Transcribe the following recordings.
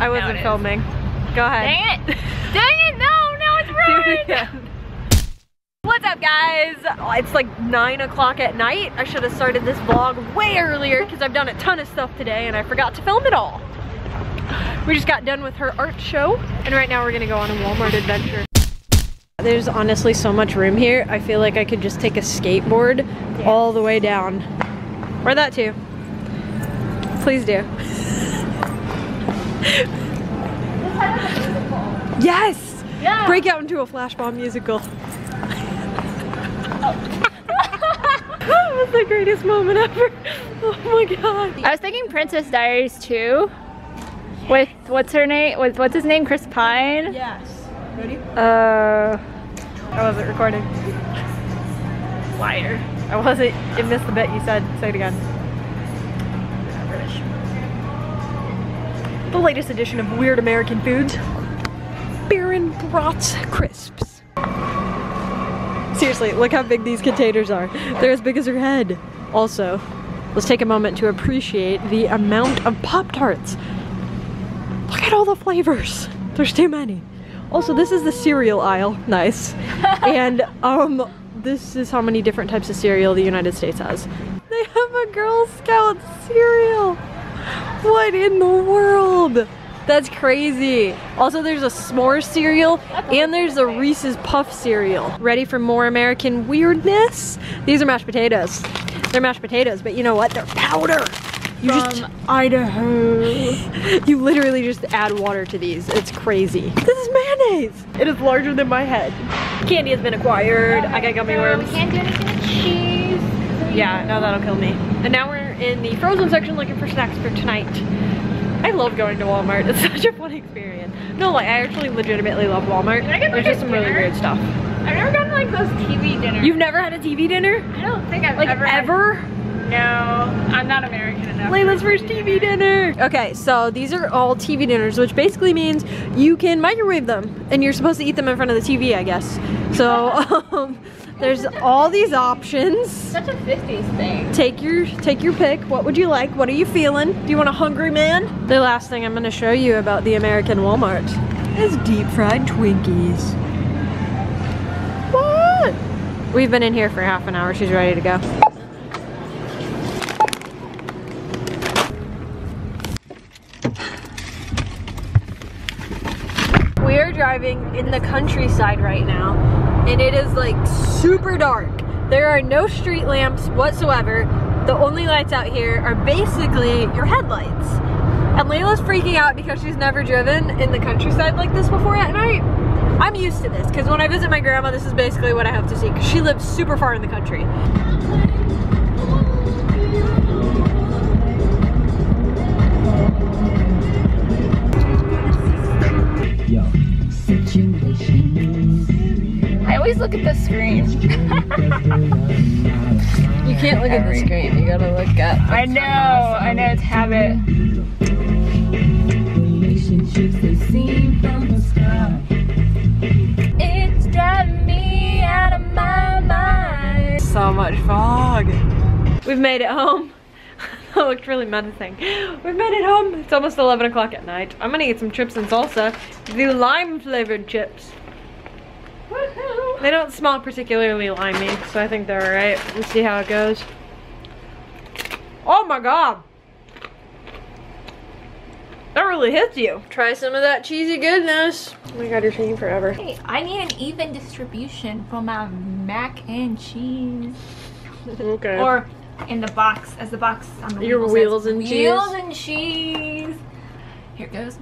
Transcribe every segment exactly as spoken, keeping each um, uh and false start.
I wasn't filming. Go ahead. Dang it! Dang it! No! Now it's ruined! Dude, yeah. What's up, guys? It's like nine o'clock at night. I should have started this vlog way earlier because I've done a ton of stuff today and I forgot to film it all. We just got done with her art show and right now we're gonna go on a Walmart adventure. There's honestly so much room here. I feel like I could just take a skateboard yeah. all the way down. Or that too. Please do. Yes! Yeah. Break out into a flashbomb musical. That was the greatest moment ever. Oh my god. I was thinking Princess Diaries too. Yes. With what's her name? With what's his name? Chris Pine? Yes. Ready? Uh I wasn't recording. Liar. I wasn't. It missed the bit you said. Say it again. The latest edition of Weird American Foods. Baron Bratz crisps. Seriously, look how big these containers are. They're as big as her head. Also, let's take a moment to appreciate the amount of Pop-Tarts. Look at all the flavors. There's too many. Also, this is the cereal aisle. Nice. And um, this is how many different types of cereal the United States has. They have a Girl Scout cereal. What in the world? That's crazy. Also, there's a s'more cereal and there's a Reese's Puff cereal. Ready for more American weirdness? These are mashed potatoes. They're mashed potatoes, but you know what? They're powder. You From just Idaho. You literally just add water to these. It's crazy. This is mayonnaise. It is larger than my head. Candy has been acquired. I got gummy worms. We can't do anything with cheese. Yeah, no, that'll kill me. And now we're in the frozen section looking for snacks for tonight. I love going to Walmart. It's such a fun experience. No, like, I actually legitimately love Walmart. Can I get There's just some dinner? Really weird stuff. I've never gotten like those T V dinners. You've never had a T V dinner? I don't think I've like, ever. Like ever? Had... No, I'm not American enough. Layla's first T V dinner. dinner. Okay, so these are all T V dinners, which basically means you can microwave them, and you're supposed to eat them in front of the T V, I guess. So um, there's all these options. Such a fifties thing. Take your take your pick. What would you like? What are you feeling? Do you want a hungry man? The last thing I'm gonna show you about the American Walmart is deep fried Twinkies. What? We've been in here for half an hour. She's ready to go. We're driving in the countryside right now. And it is like super dark. There are no street lamps whatsoever. The only lights out here are basically your headlights. And Layla's freaking out because she's never driven in the countryside like this before at night. I'm used to this because when I visit my grandma, this is basically what I have to see because she lives super far in the country. Yo, situation. I always look at the screen. You can't look Every. at the screen, you gotta look up. I know, awesome. I know, it's habit. Relationships they seem from the sky. It's driving me out of my mind. So much fog. We've made it home. That looked really menacing. We've made it home. It's almost eleven o'clock at night. I'm gonna eat some chips and salsa. The lime flavored chips. They don't smell particularly limey, so I think they're alright. We'll see how it goes. Oh my god! That really hits you. Try some of that cheesy goodness. Oh my god, you're taking forever. Hey, I need an even distribution for my mac and cheese. Okay. Or in the box, as the box on the Your wheels says, and wheels cheese. Wheels and cheese. Here it goes.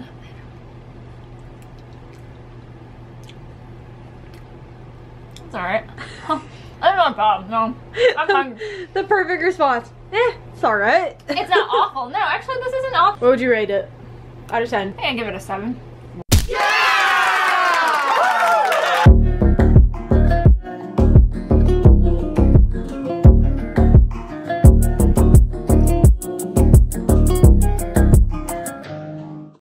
It's alright. It's not bad, no. I'm hungry. The perfect response. Eh, it's alright. It's not awful. No, actually this isn't awful. What would you rate it? Out of ten? I think I'd give it a seven.